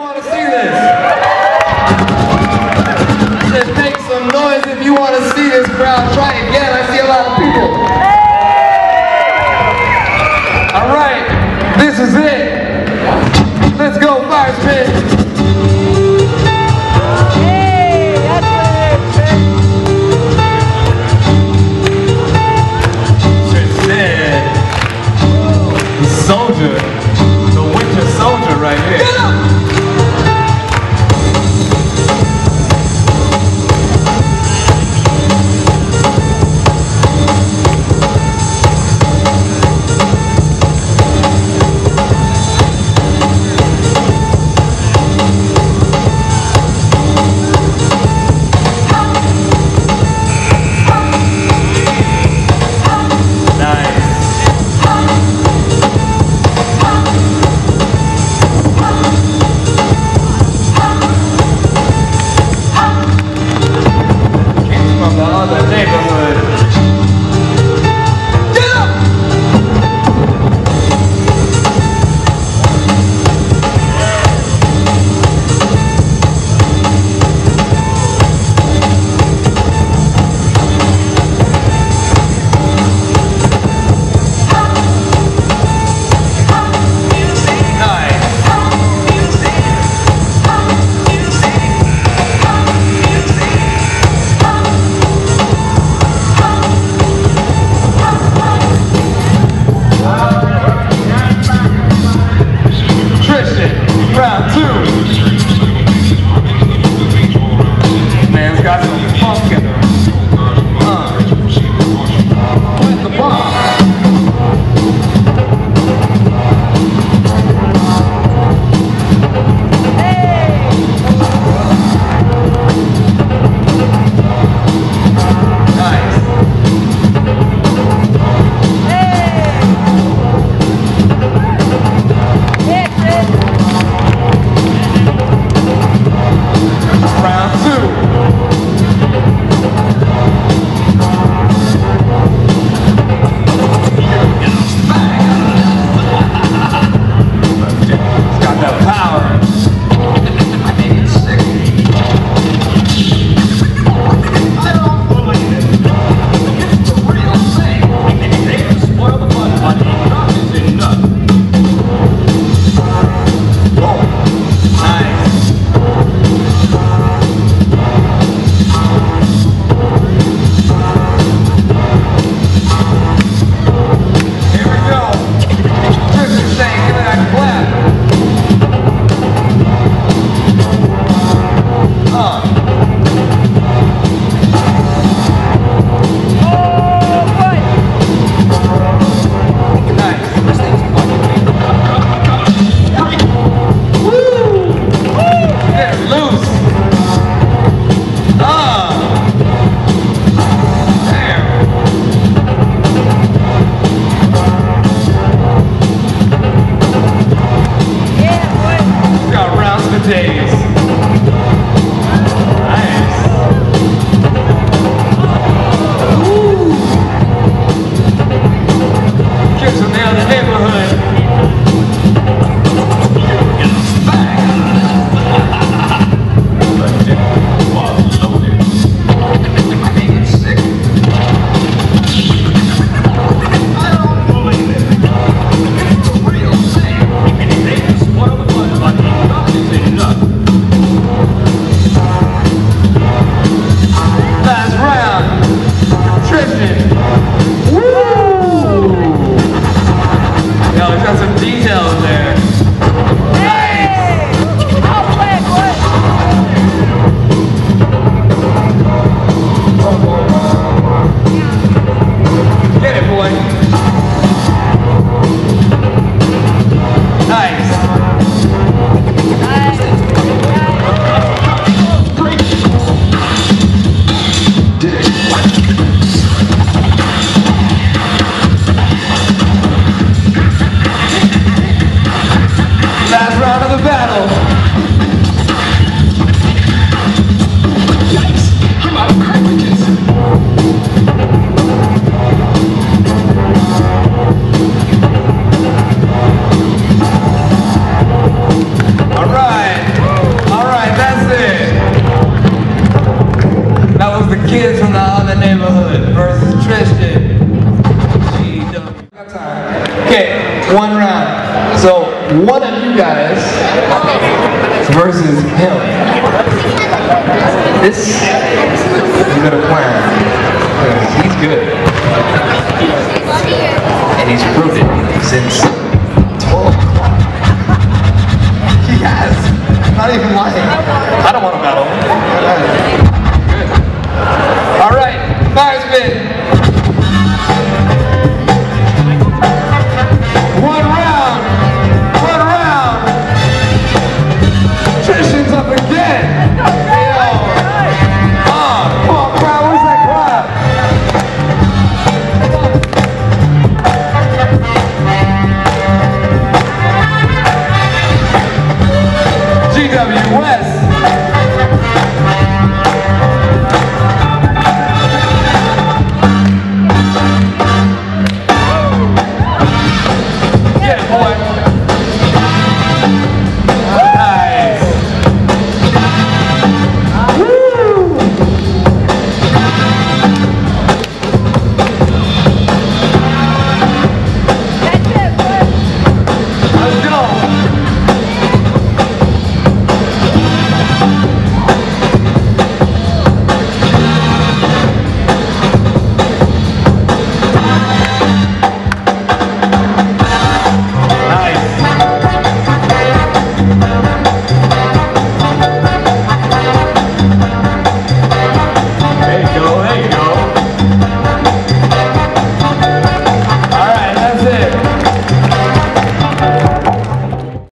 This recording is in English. want to see this. I said make some noise if you want to see this crowd. Try again, I see a lot of people. Alright, this is it. Let's go, Fire Pit. Y'all Okay, one round. So one of you guys versus him. This is a good plan. He's good. And he's proved it.